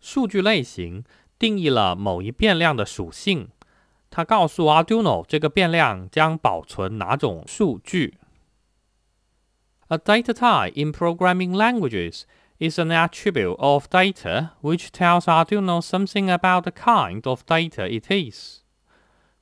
数据类型定义了某一变量的属性，它告诉 Arduino 这个变量将保存哪种数据。A data type in programming languages is an attribute of data which tells Arduino something about the kind of data it is。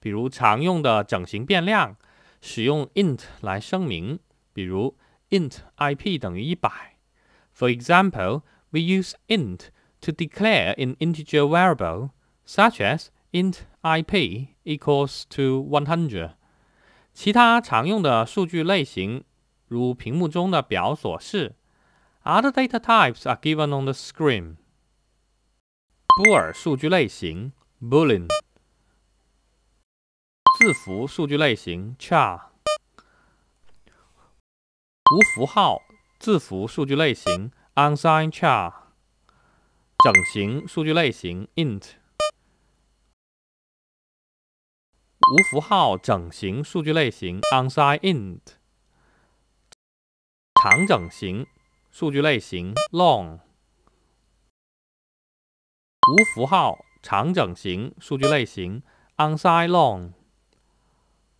比如常用的整形变量使用 int 来声明，比如 int ip 等于 100。For example, we use int to declare an integer variable, such as int ip equals to 100。其他常用的数据类型，如屏幕中的表所示。Other data types are given on the screen。布尔数据类型 Boolean， 字符数据类型 char， 无符号字符数据类型 unsigned char， 整形数据类型 int， 无符号整形数据类型 unsigned int， 长整形数据类型 long， 无符号长整形数据类型 unsigned long，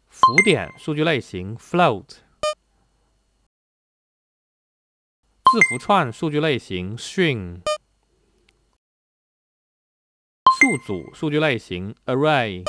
浮点数据类型 float。字符串数据类型 string， 数组数据类型 array。